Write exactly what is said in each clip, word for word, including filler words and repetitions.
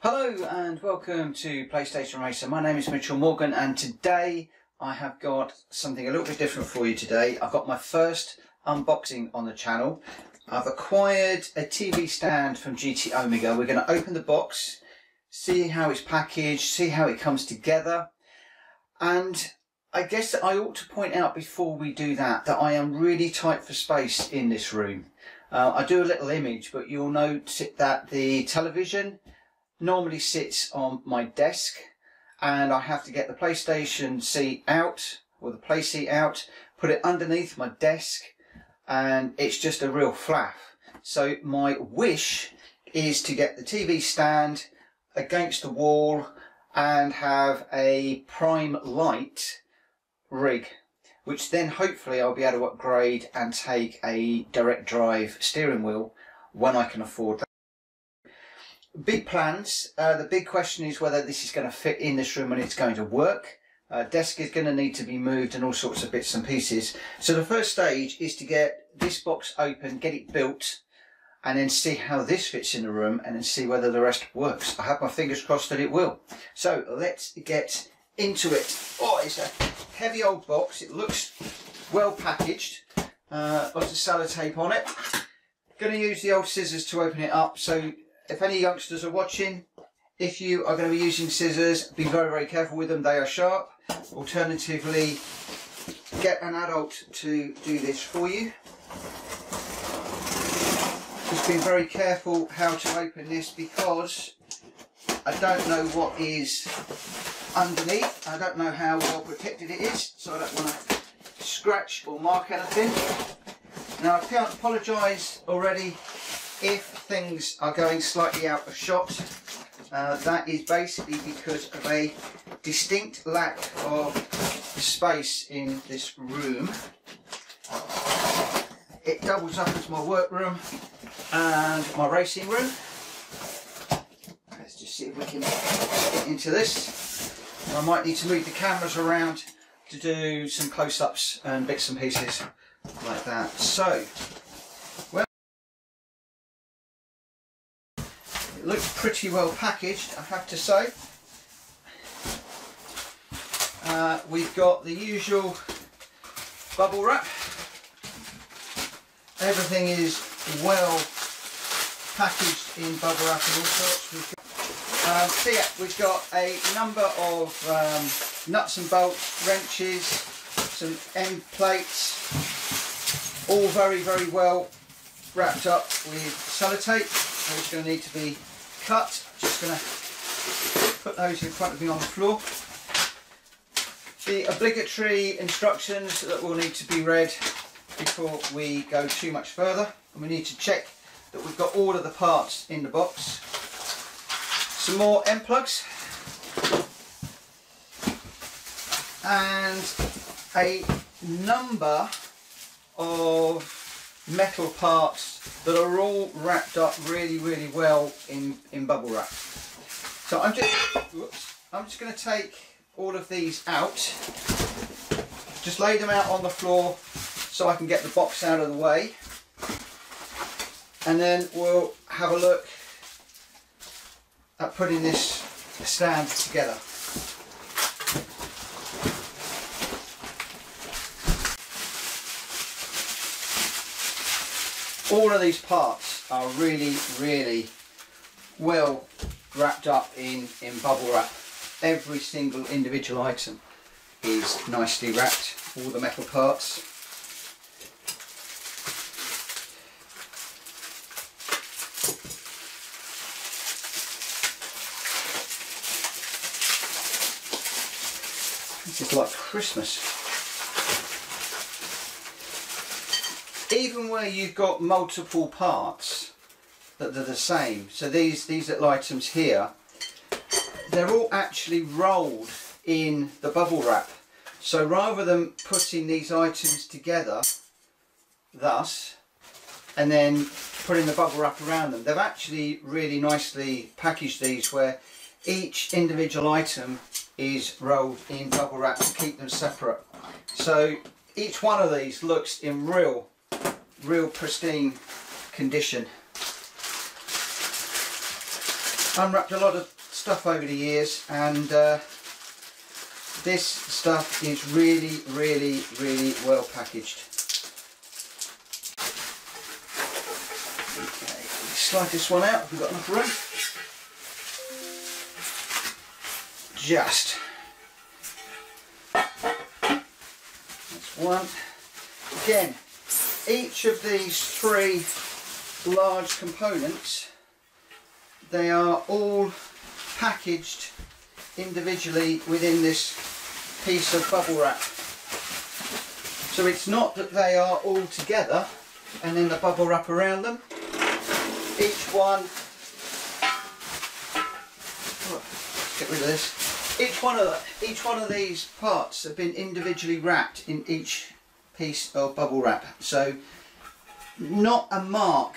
Hello and welcome to PlayStation Racer. My name is Mitchell Morgan and today I have got something a little bit different for you today. I've got my first unboxing on the channel. I've acquired a T V stand from G T Omega. We're going to open the box, see how it's packaged, see how it comes together, and I guess that I ought to point out before we do that that I am really tight for space in this room. Uh, I do a little image, but you'll note that the television normally sits on my desk and I have to get the PlayStation seat out, or the play seat out, put it underneath my desk, and it's just a real faff. So my wish is to get the T V stand against the wall and have a Prime Lite rig, which then hopefully I'll be able to upgrade and take a direct drive steering wheel when I can afford that. Big plans. Uh, the big question is whether this is going to fit in this room and it's going to work. Uh, desk is going to need to be moved and all sorts of bits and pieces. So the first stage is to get this box open, get it built, and then see how this fits in the room and then see whether the rest works. I have my fingers crossed that it will. So let's get into it. Oh, it's a heavy old box. It looks well packaged. Uh, lots of sellotape on it. Going to use the old scissors to open it up. So if any youngsters are watching, if you are going to be using scissors, be very, very careful with them. They are sharp. Alternatively, get an adult to do this for you. Just be very careful how to open this because I don't know what is underneath. I don't know how well protected it is, so I don't want to scratch or mark anything. Now, I can't apologise already if things are going slightly out of shot. Uh, that is basically because of a distinct lack of space in this room. It doubles up as my workroom and my racing room. Let's just see if we can get into this. I might need to move the cameras around to do some close-ups and bits and pieces like that. So, well, it looks pretty well packaged, I have to say. Uh, we've got the usual bubble wrap. Everything is well packaged in bubble wrap and all sorts. We've got, um, so yeah, we've got a number of um, nuts and bolts, wrenches, some end plates, all very, very well wrapped up with sellotape. Those are going to need to be cut. I'm just going to put those in front of me on the floor. The obligatory instructions that will need to be read before we go too much further, and we need to check that we've got all of the parts in the box. Some more end plugs and a number of metal parts that are all wrapped up really, really well in in bubble wrap. So I'm just, whoops, I'm just going to take all of these out, just lay them out on the floor so I can get the box out of the way, and then we'll have a look at putting this stand together. All of these parts are really, really well wrapped up in, in bubble wrap. Every single individual item is nicely wrapped, all the metal parts. This is like Christmas. Even where you've got multiple parts that are the same, so these, these little items here, they're all actually rolled in the bubble wrap. So rather than putting these items together, thus, and then putting the bubble wrap around them, they've actually really nicely packaged these where each individual item is rolled in bubble wrap to keep them separate. So each one of these looks in real, real pristine condition. unwrapped a lot of stuff over the years, and uh, this stuff is really, really, really well packaged. Okay, slide this one out if we've got enough room. Just. That's one. Again, each of these three large components, they are all packaged individually within this piece of bubble wrap. So it's not that they are all together and then the bubble wrap around them. Each one, oh, get rid of this. Each one of the, each one of these parts have been individually wrapped in each piece of bubble wrap. So not a mark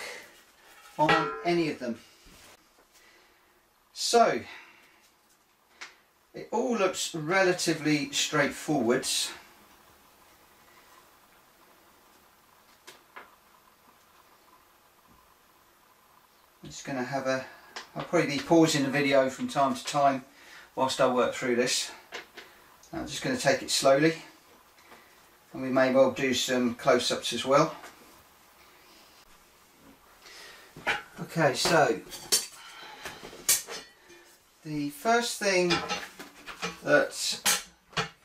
on any of them. So it all looks relatively straightforward. I'm just going to have a, I'll probably be pausing the video from time to time whilst I work through this. I'm just going to take it slowly, and we may well do some close-ups as well. Okay, so the first thing that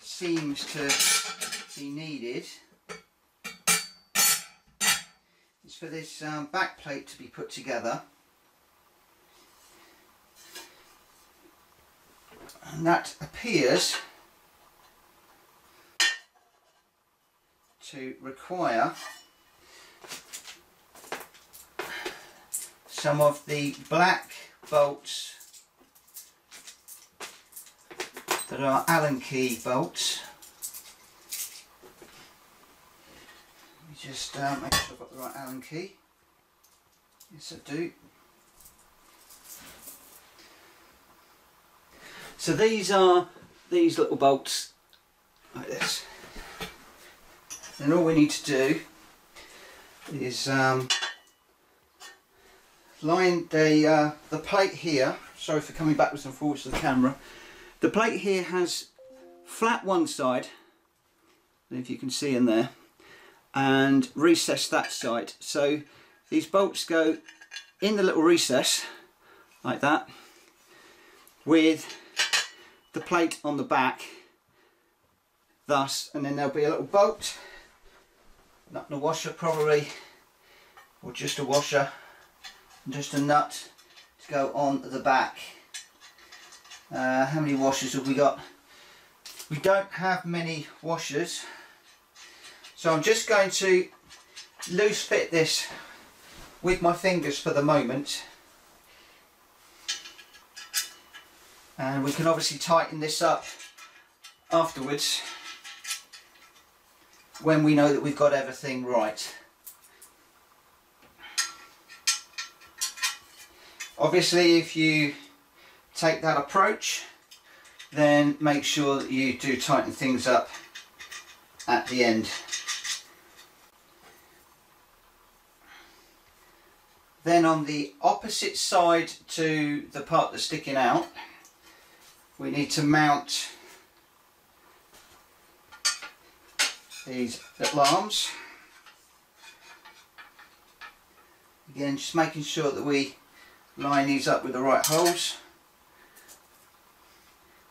seems to be needed is for this um, back plate to be put together, and that appears to require some of the black bolts that are Allen key bolts. Let me just uh, make sure I've got the right Allen key. Yes, I do. So these are these little bolts like this. And all we need to do is um, line the uh, the plate here. Sorry for coming backwards and forwards to the camera. The plate here has flat one side, if you can see in there, and recess that side. So these bolts go in the little recess like that, with the plate on the back, thus, and then there'll be a little bolt, nut and a washer probably, or just a washer, and just a nut to go on the back. Uh, how many washers have we got? We don't have many washers, so I'm just going to loose fit this with my fingers for the moment, and we can obviously tighten this up afterwards when we know that we've got everything right. Obviously, if you take that approach, then make sure that you do tighten things up at the end. Then on the opposite side to the part that's sticking out, we need to mount these little arms. Again, just making sure that we line these up with the right holes.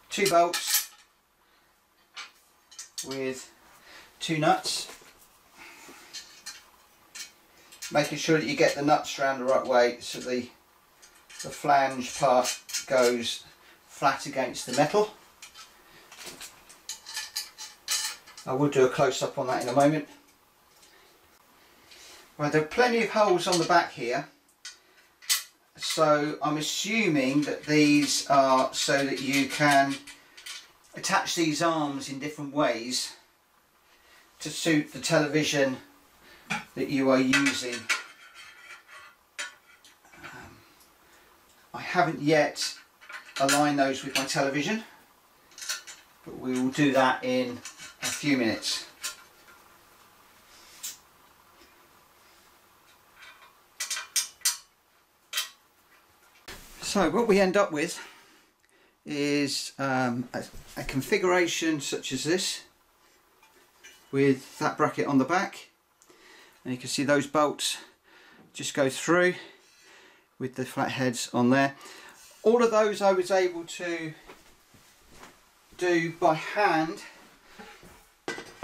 Two bolts with two nuts, making sure that you get the nuts round the right way so the, the flange part goes flat against the metal. I will do a close-up on that in a moment. Well, there are plenty of holes on the back here, so I'm assuming that these are so that you can attach these arms in different ways to suit the television that you are using. Um, I haven't yet aligned those with my television, but we will do that in a few minutes. So what we end up with is um, a, a configuration such as this, with that bracket on the back, and you can see those bolts just go through with the flat heads on there. All of those I was able to do by hand,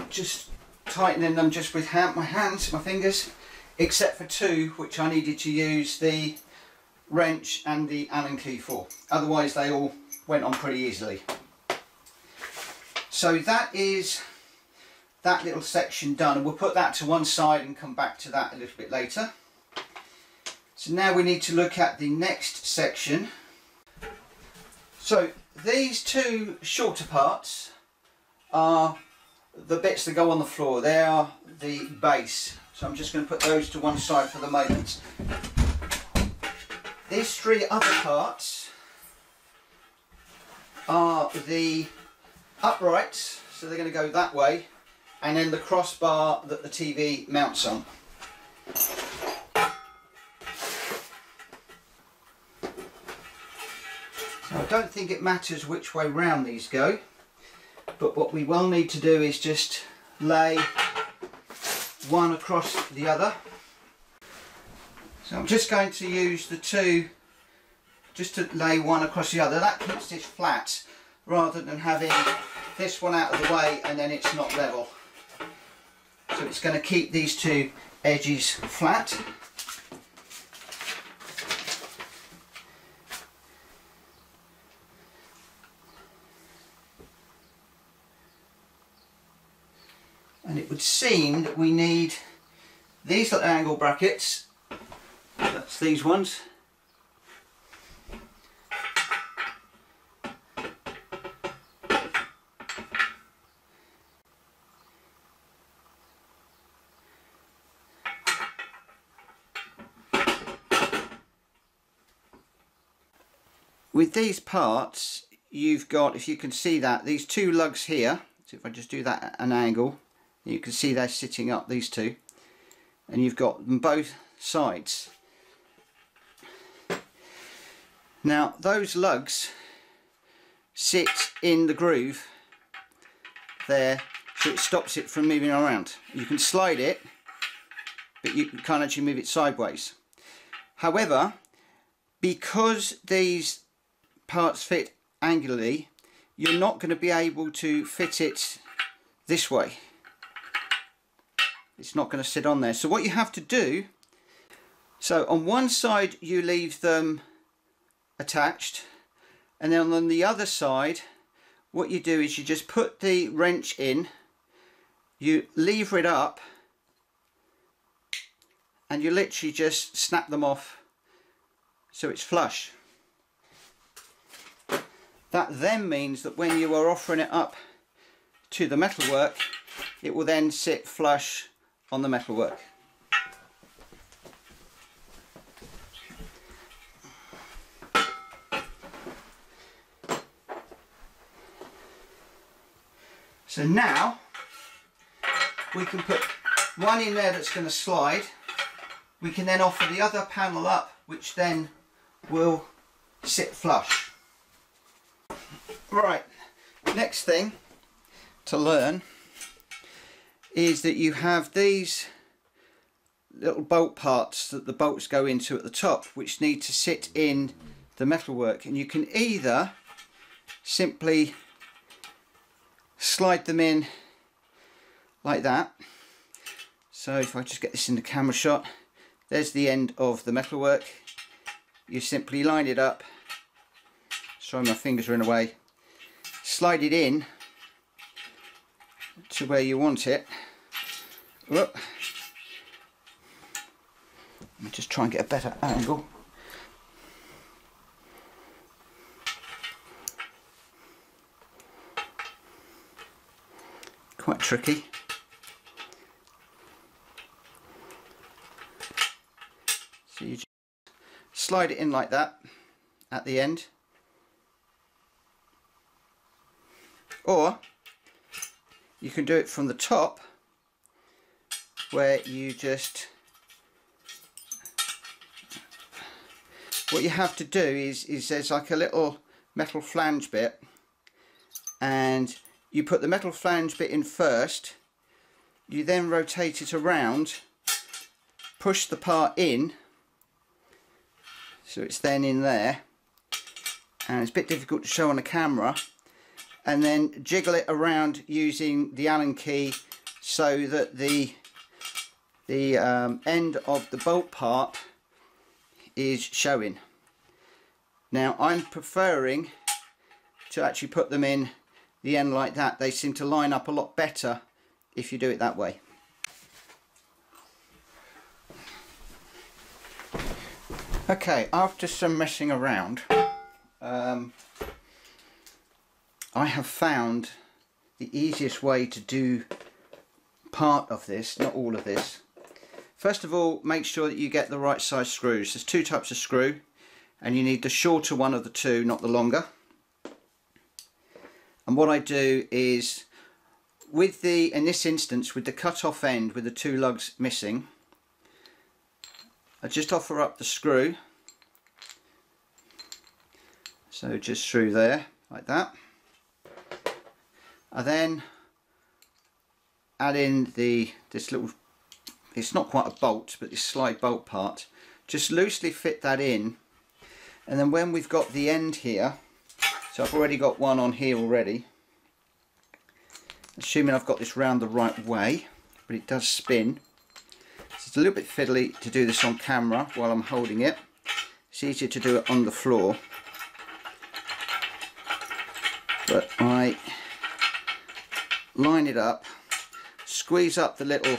just tightening them just with hand, my hands, my fingers, except for two which I needed to use the wrench and the Allen key for. Otherwise they all went on pretty easily. So that is that little section done, and we'll put that to one side and come back to that a little bit later. So now we need to look at the next section. So these two shorter parts are the bits that go on the floor. They are the base. So I'm just going to put those to one side for the moment. These three other parts are the uprights, so they're going to go that way, and then the crossbar that the T V mounts on. So I don't think it matters which way round these go, but what we will need to do is just lay one across the other. So I'm just going to use the two just to lay one across the other. That keeps this flat rather than having this one out of the way and then it's not level. So it's going to keep these two edges flat. And it would seem that we need these little angle brackets, that's these ones, with these parts you've got, if you can see that, these two lugs here. So if I just do that at an angle, you can see they're sitting up, these two, and you've got them both sides. Now those lugs sit in the groove there, so it stops it from moving around. You can slide it, but you can't actually move it sideways. However, because these parts fit angularly, you're not going to be able to fit it this way. It's not going to sit on there. So what you have to do, so on one side you leave them attached, and then on the other side what you do is you just put the wrench in, you lever it up, and you literally just snap them off so it's flush. That then means that when you are offering it up to the metalwork, it will then sit flush on the metalwork. So now we can put one in there that's going to slide. We can then offer the other panel up, which then will sit flush. Right, next thing to learn is that you have these little bolt parts that the bolts go into at the top, which need to sit in the metalwork, and you can either simply slide them in like that. So if I just get this in the camera shot, there's the end of the metalwork. You simply line it up, sorry my fingers are in the way, slide it in to where you want it. Whoop. Let me just try and get a better angle. Quite tricky. So you just slide it in like that at the end. Or you can do it from the top, where you just what you have to do is, is there's like a little metal flange bit, and you put the metal flange bit in first, you then rotate it around, push the part in, so it's then in there, and it's a bit difficult to show on a camera, and then jiggle it around using the Allen key so that the the um, end of the bolt part is showing. Now I'm preferring to actually put them in the end like that. They seem to line up a lot better if you do it that way. Okay, after some messing around, um, I have found the easiest way to do part of this, not all of this. First of all, make sure that you get the right size screws. There's two types of screw, and you need the shorter one of the two, not the longer. And what I do is, with the, in this instance, with the cut off end with the two lugs missing, I just offer up the screw, so just through there like that. I then add in the this little, it's not quite a bolt, but this slide bolt part, just loosely fit that in, and then when we've got the end here, so I've already got one on here already, assuming I've got this round the right way, but it does spin, so it's a little bit fiddly to do this on camera while I'm holding it. It's easier to do it on the floor, but I line it up, squeeze up the little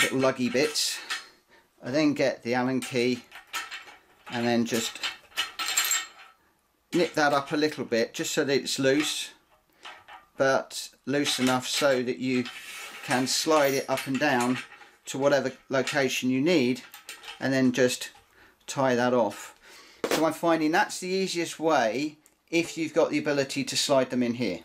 little luggy bits, I then get the Allen key and then just nip that up a little bit, just so that it's loose, but loose enough so that you can slide it up and down to whatever location you need, and then just tie that off. So I'm finding that's the easiest way if you've got the ability to slide them in here.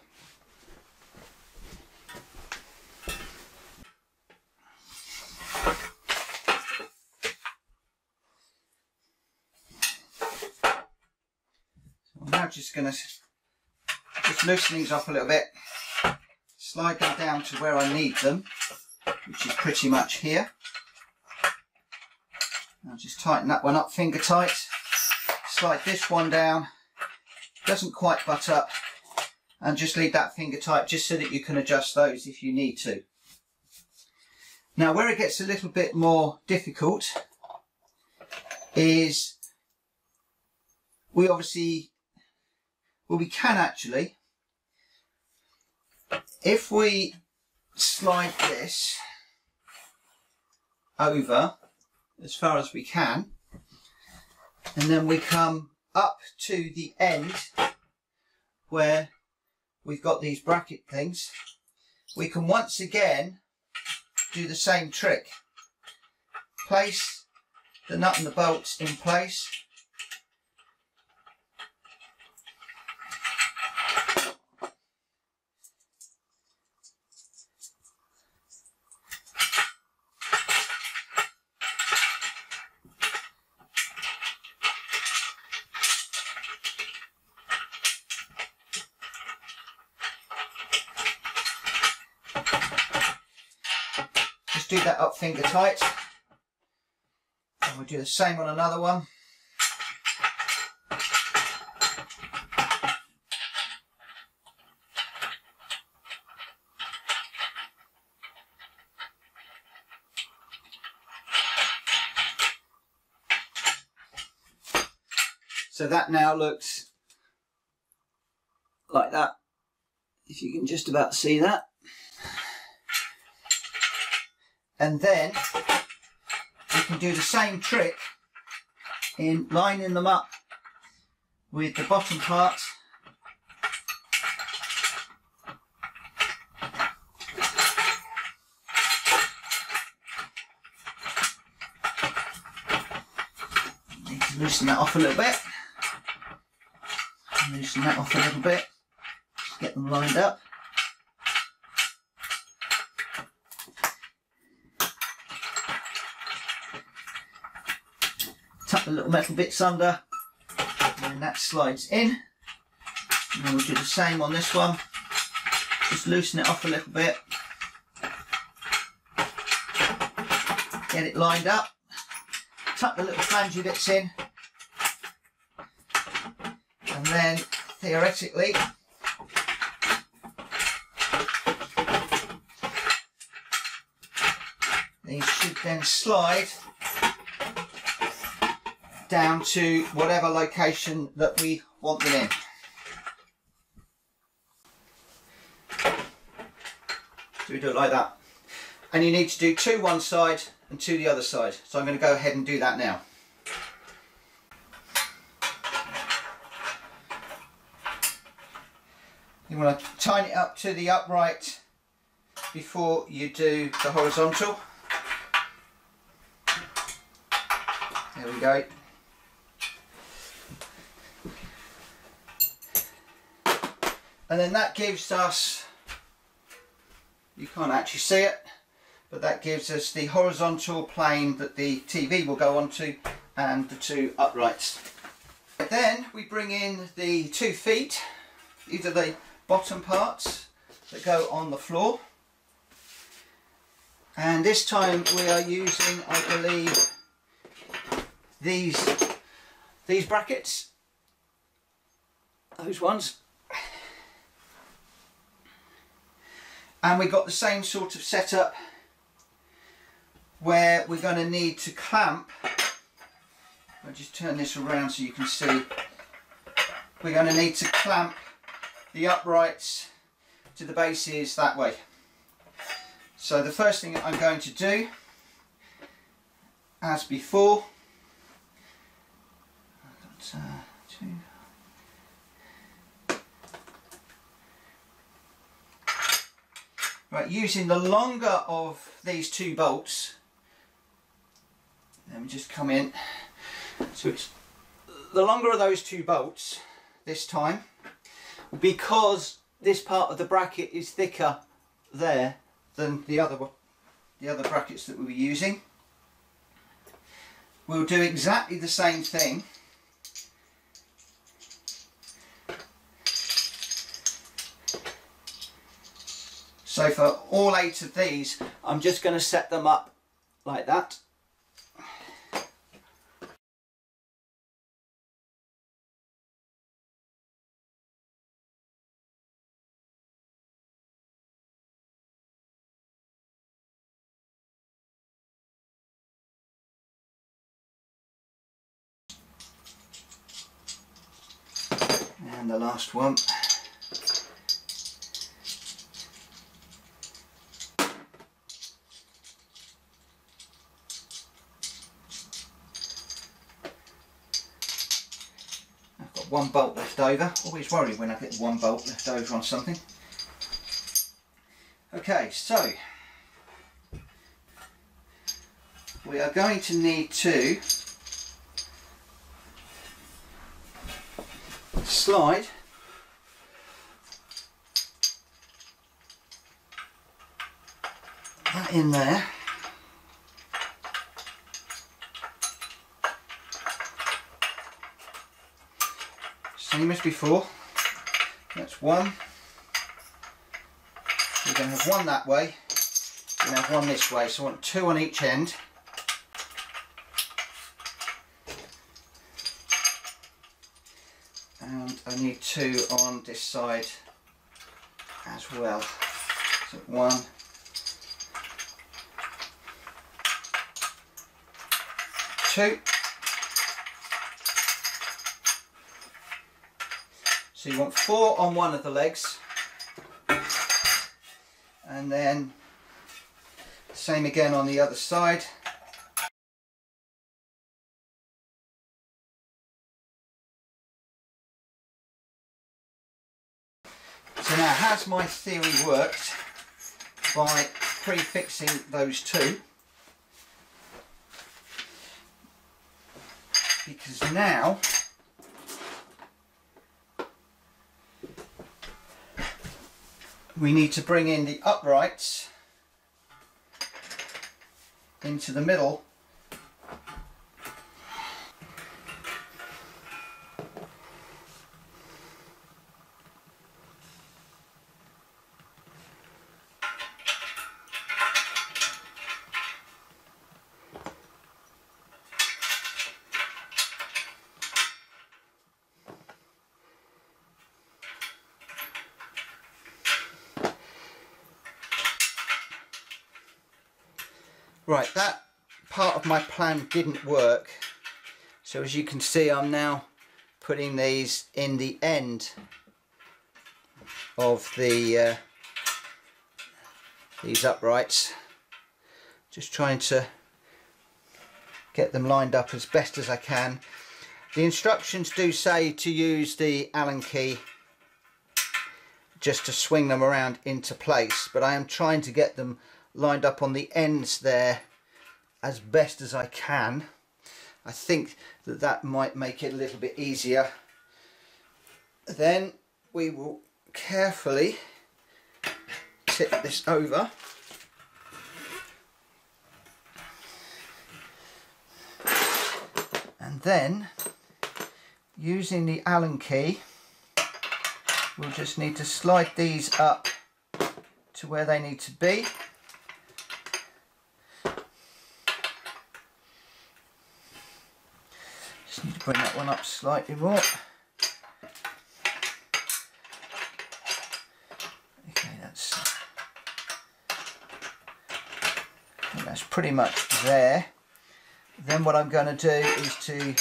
Just gonna just loosen these up a little bit, slide them down to where I need them, which is pretty much here. Now just tighten that one up finger tight, slide this one down, doesn't quite butt up, and just leave that finger tight just so that you can adjust those if you need to. Now where it gets a little bit more difficult is we obviously Well, we can actually, if we slide this over as far as we can, and then we come up to the end where we've got these bracket things, we can once again do the same trick. Place the nut and the bolts in place, that up finger tight, and we'll do the same on another one. So that now looks like that, if you can just about see that. And then you can do the same trick in lining them up with the bottom part, need to loosen that off a little bit, loosen that off a little bit, get them lined up. the little metal bits under, and that slides in. And then we'll do the same on this one, just loosen it off a little bit, get it lined up, tuck the little flangey bits in, and then theoretically these should then slide down to whatever location that we want them in. So we do it like that. And you need to do two one side and two the other side. So I'm going to go ahead and do that now. You want to tighten it up to the upright before you do the horizontal. There we go. And then that gives us, you can't actually see it, but that gives us the horizontal plane that the T V will go onto and the two uprights. And then we bring in the two feet, either the bottom parts that go on the floor. And this time we are using, I believe, these, these brackets, those ones. And we've got the same sort of setup where we're going to need to clamp. I'll just turn this around so you can see. We're going to need to clamp the uprights to the bases that way. So the first thing I'm going to do, as before, I've got uh, two. Right, using the longer of these two bolts, let me just come in. So it's the longer of those two bolts this time, because this part of the bracket is thicker there than the other the other brackets that we were using. We'll do exactly the same thing. So for all eight of these, I'm just going to set them up like that. And the last one. One bolt left over. Always worry when I get one bolt left over on something. Okay, so we are going to need to slide that in there. Same as before, that's one. We're going to have one that way, we're going to have one this way, so I want two on each end. And I need two on this side as well. So one. Two. So you want four on one of the legs, and then same again on the other side. So now, has my theory worked by prefixing those two? Because now we need to bring in the uprights into the middle Right, that part of my plan didn't work. So as you can see, I'm now putting these in the end of the uh, these uprights, just trying to get them lined up as best as I can. The instructions do say to use the Allen key just to swing them around into place, but I am trying to get them lined up on the ends there as best as I can. I think that that might make it a little bit easier. Then we will carefully tip this over. And then, using the Allen key, we'll just need to slide these up to where they need to be. Just need to bring that one up slightly more. Okay, that's, that's pretty much there. Then what I'm going to do is to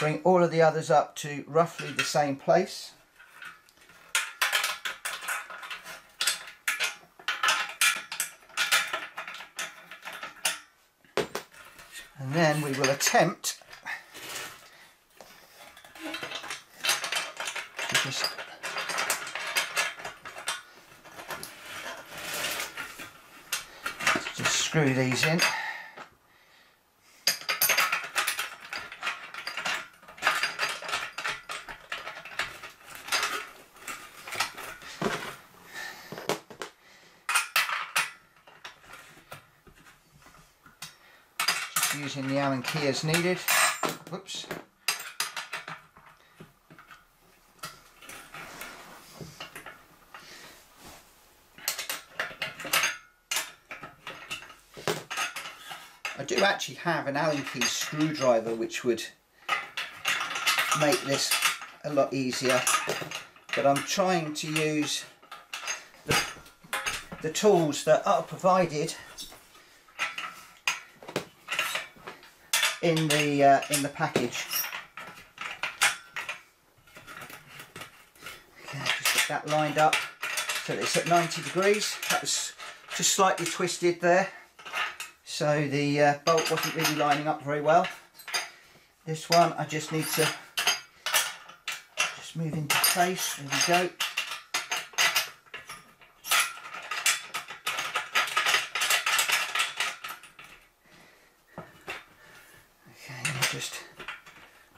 bring all of the others up to roughly the same place. And then we will attempt to just to just screw these in. Using the Allen key as needed. Whoops. I do actually have an Allen key screwdriver, which would make this a lot easier, but I'm trying to use the, the tools that are provided in the uh, in the package. Okay, just get that lined up so that it's at ninety degrees. That was just slightly twisted there, so the uh, bolt wasn't really lining up very well. This one I just need to just move into place. There we go. Just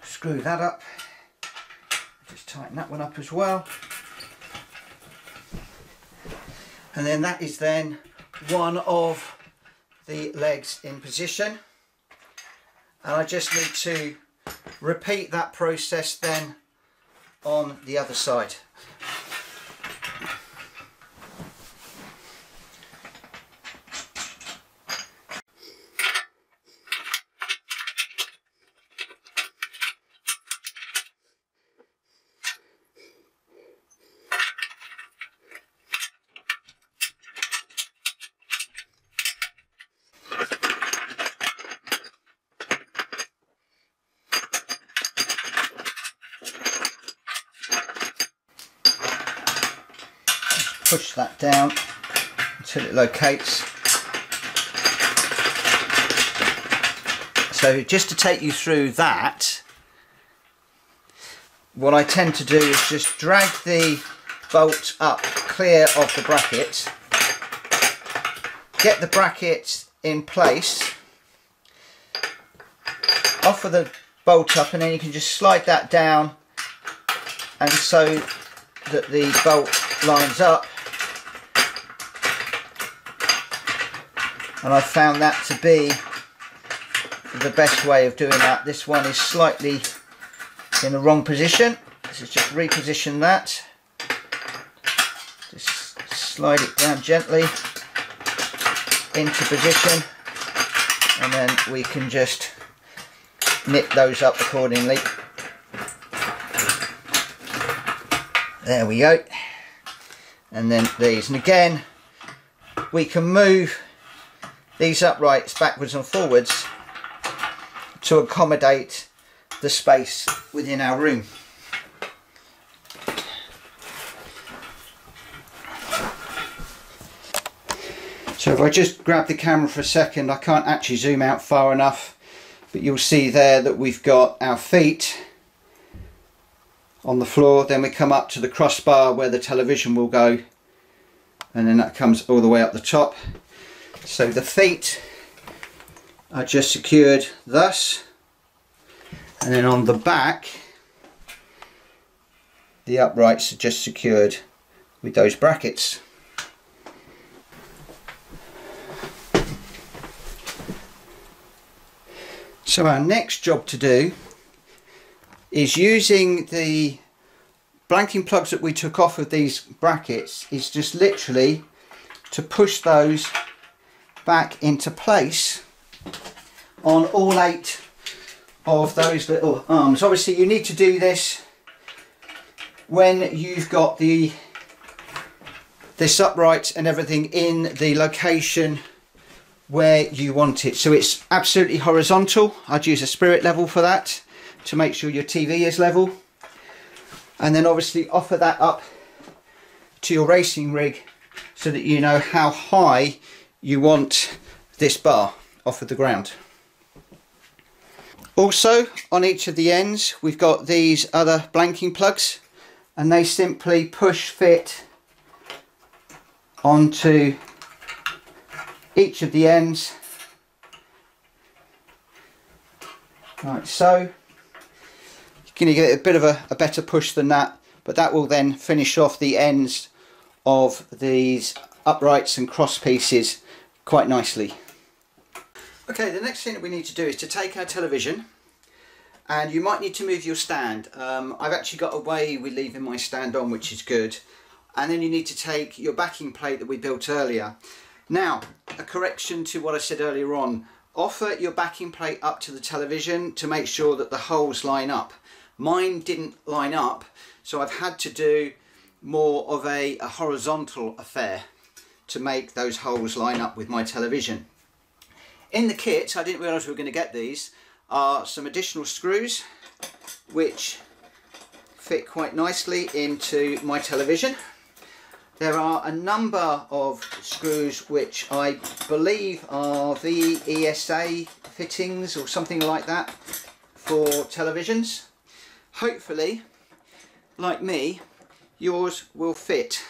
screw that up, just tighten that one up as well, and then that is then one of the legs in position, and I just need to repeat that process then on the other side. Push that down until it locates. So just to take you through that, what I tend to do is just drag the bolt up clear of the bracket, get the bracket in place, offer the bolt up, and then you can just slide that down, and so that the bolt lines up. And I found that to be the best way of doing that. This one is slightly in the wrong position. This is just reposition that. Just slide it down gently into position, and then we can just nip those up accordingly. There we go. And then these, and again we can move these uprights backwards and forwards to accommodate the space within our room. So if I just grab the camera for a second, I can't actually zoom out far enough, but you'll see there that we've got our feet on the floor, then we come up to the crossbar where the television will go, and then that comes all the way up the top. So the feet are just secured thus, and then on the back the uprights are just secured with those brackets. So our next job to do is, using the blanking plugs that we took off of these brackets, is just literally to push those back into place on all eight of those little arms. Obviously you need to do this when you've got the this upright and everything in the location where you want it. So it's absolutely horizontal. I'd use a spirit level for that, to make sure your T V is level, and then obviously offer that up to your racing rig so that you know how high you want this bar off of the ground. Also, on each of the ends we've got these other blanking plugs, and they simply push fit onto each of the ends like so. You're going to get a bit of a, a better push than that, but that will then finish off the ends of these uprights and cross pieces quite nicely. Okay, the next thing that we need to do is to take our television, and you might need to move your stand. Um, I've actually got away with leaving my stand on, which is good. And then you need to take your backing plate that we built earlier. Now, a correction to what I said earlier on. Offer your backing plate up to the television to make sure that the holes line up. Mine didn't line up, so I've had to do more of a, a horizontal affair to make those holes line up with my television. In the kit, I didn't realise we were going to get these, are some additional screws which fit quite nicely into my television. There are a number of screws which I believe are V E S A fittings or something like that for televisions. Hopefully, like me, yours will fit,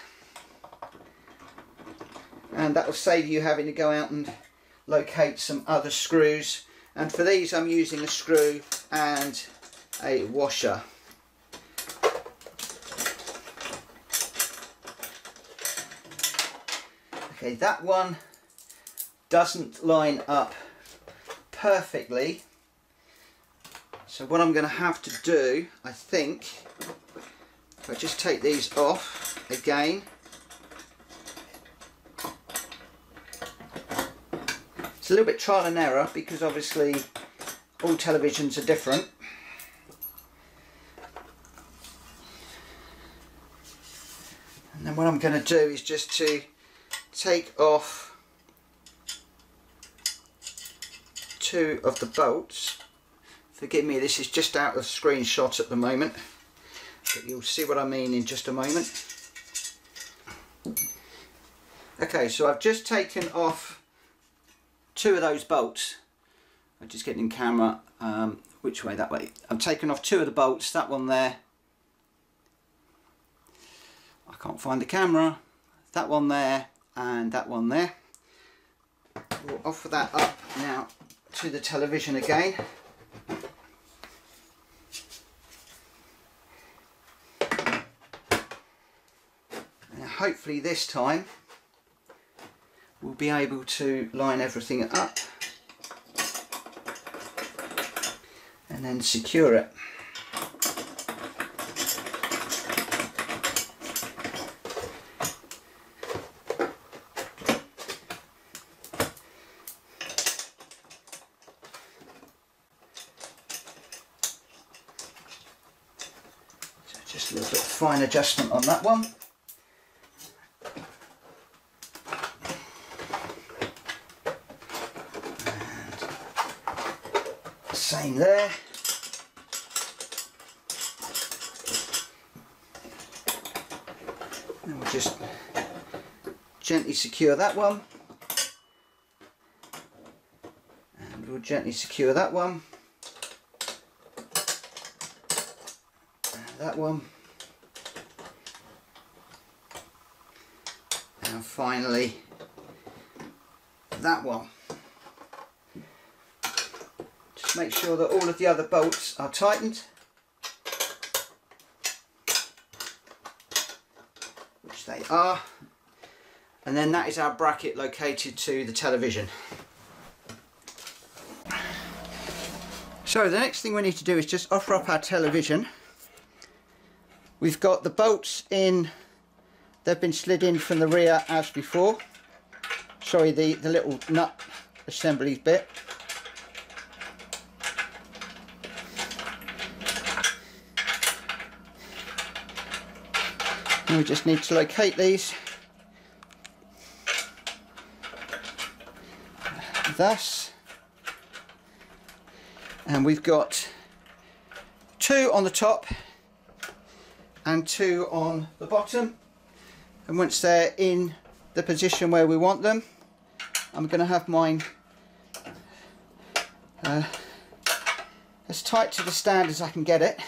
and that will save you having to go out and locate some other screws. And for these I'm using a screw and a washer. Okay, that one doesn't line up perfectly. So what I'm going to have to do, I think, if I just take these off again. It's a little bit trial and error, because obviously all televisions are different. And then what I'm going to do is just to take off two of the bolts. Forgive me, this is just out of screenshot at the moment, but you'll see what I mean in just a moment. Okay, so I've just taken off two of those bolts. I'm just getting in camera. Um, which way? That way. I've taken off two of the bolts. That one there. I can't find the camera. That one there and that one there. We'll offer that up now to the television again. Hopefully this time we'll be able to line everything up and then secure it. So just a little bit of fine adjustment on that one. And we'll just gently secure that one, and we'll gently secure that one, and that one, and finally that one. Just make sure that all of the other bolts are tightened, which they are. And then that is our bracket located to the television. So the next thing we need to do is just offer up our television. We've got the bolts in, they've been slid in from the rear as before. Sorry, the, the little nut assembly bit. And we just need to locate these. Thus, and we've got two on the top and two on the bottom, and once they're in the position where we want them, I'm going to have mine uh, as tight to the stand as I can get it.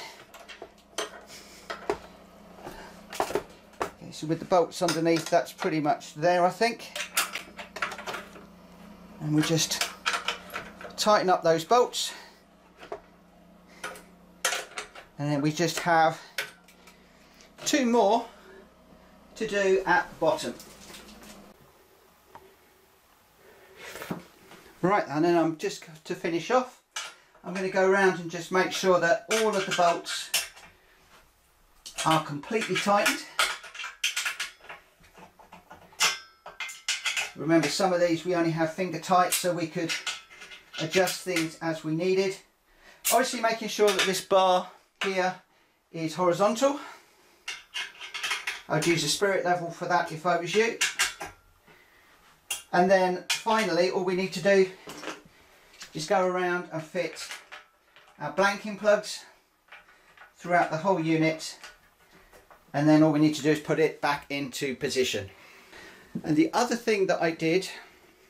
Okay, so with the bolts underneath, that's pretty much there, I think. And we just tighten up those bolts, and then we just have two more to do at the bottom. Right, and then I'm just to finish off, I'm going to go around and just make sure that all of the bolts are completely tightened. Remember, some of these we only have finger tight, so we could adjust things as we needed. Obviously making sure that this bar here is horizontal. I'd use a spirit level for that if I was you. And then finally, all we need to do is go around and fit our blanking plugs throughout the whole unit, and then all we need to do is put it back into position. And the other thing that I did,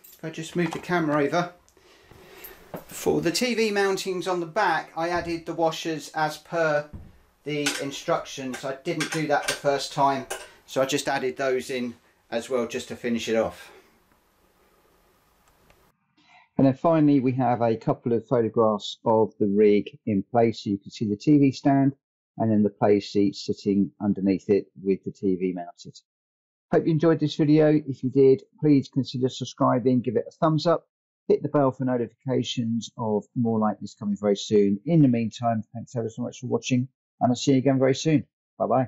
if I just moved the camera over, for the T V mountings on the back, I added the washers as per the instructions. I didn't do that the first time, so I just added those in as well, just to finish it off. And then finally, we have a couple of photographs of the rig in place. So you can see the T V stand and then the play seat sitting underneath it with the T V mounted. Hope you enjoyed this video. If you did, please consider subscribing, give it a thumbs up, hit the bell for notifications of more like this coming very soon. In the meantime, thanks ever so much for watching, and I'll see you again very soon. Bye bye.